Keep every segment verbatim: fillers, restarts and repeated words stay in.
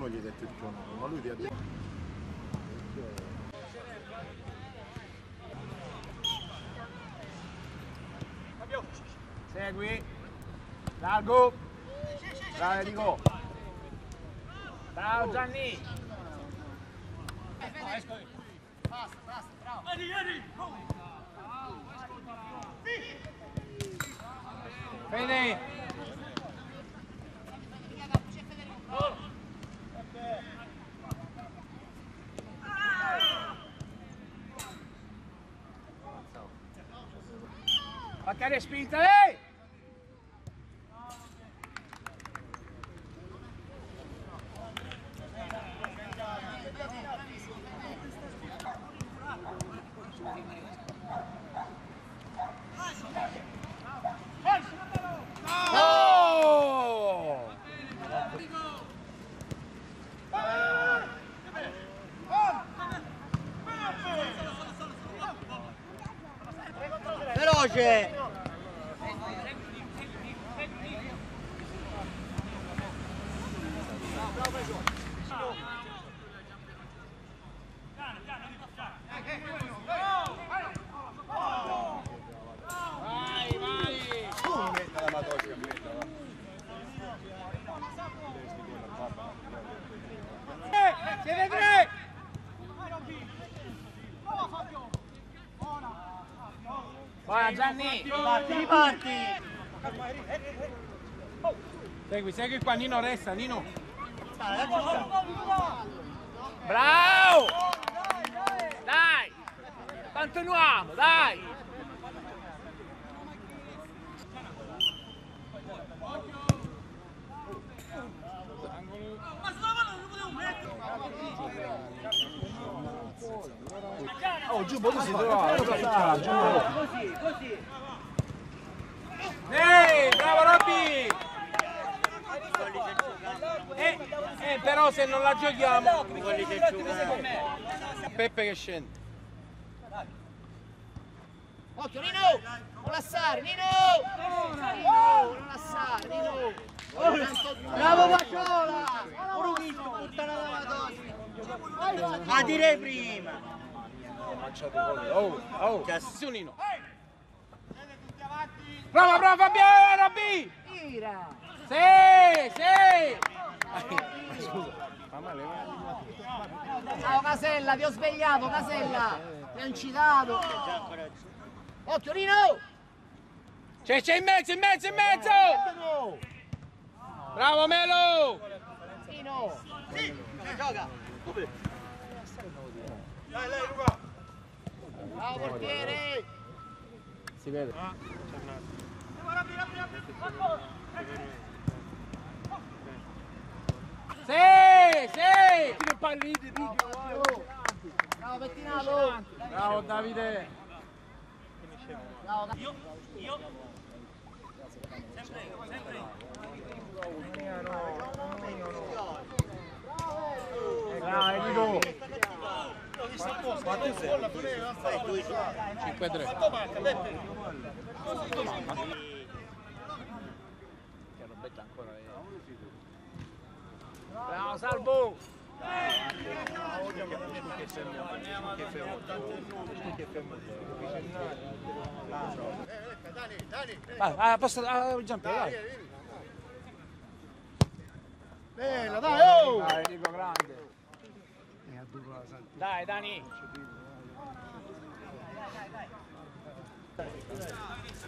tu non gli hai detto il tuo nome, ma lui ti ha detto. Fabio, segui, Largo, bravo Enrico, bravo Gianni, basta, basta, bravo, Fede! Facca le spinte, eh! Veloce! Vai, vai! Uh, metta la madosca, metta la. Eh, siete tre! Vai Gianni, riparti, riparti! Segui, segui qua, Nino, resta, Nino! Bravo! Dai! Continuiamo, dai! Oh, giù, ma tu si trova, giù, così, così. Ehi, bravo Robby! Eh, eh, però se non la giochiamo... Peppe che scende. Occhio, Nino! Non lassare, Nino! Oh, non lassare, Nino! Bravo Macciola! Ho vinto, puttana la madonna! Ma direi prima! Oh, oh, Cazzunino! Prova, prova, Fabio, Robby! Tira! Sì, sì! Scusa, ma male, ma... Ciao Casella, ti ho svegliato, Casella! Ti ho incitato! Occhio, Nino! C'è, c'è in mezzo, in mezzo, in mezzo! Bravo, Melo! Nino! Sì! Gioca! Dai, dai, Luca! Bravo portiere! Si vede? Ah, sì, sì! Che pallini, bravo, bravo Bettinato! Bravo Davide! Bravo Davide! Io, io! Sempre, sempre! Bravo! cinque a tre. Quanto manca? Peppe? Quanto manca? Che robetta ancora è... Bravo, salvo! Dani, Dani! Ah, posso... Ah, il giampiere, dai! Bella, dai, oh! Dai, Nico, grande! Dai, Dani!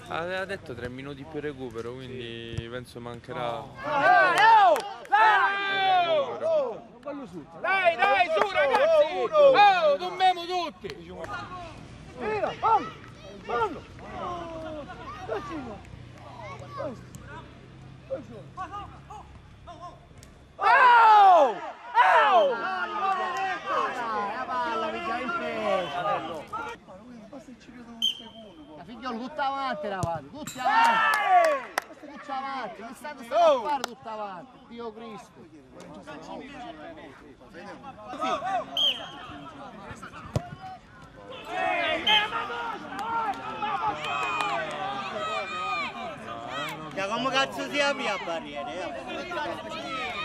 Aveva detto tre minuti più recupero, quindi sì. Penso mancherà... Oh. Dai, oh! Dai! Oh! Dai, dai, su ragazzi! Oh, dormiamo tutti! Tira, fallo! Fallo! Oh! Oh! La figliola tutta avanti eravate, tutti avanti! Questo è tutto avanti, non state a fare tutto avanti, Dio Cristo! Come cazzo si apre a barriere?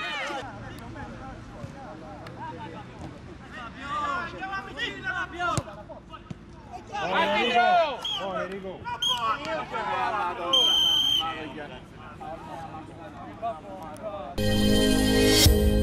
Thank you.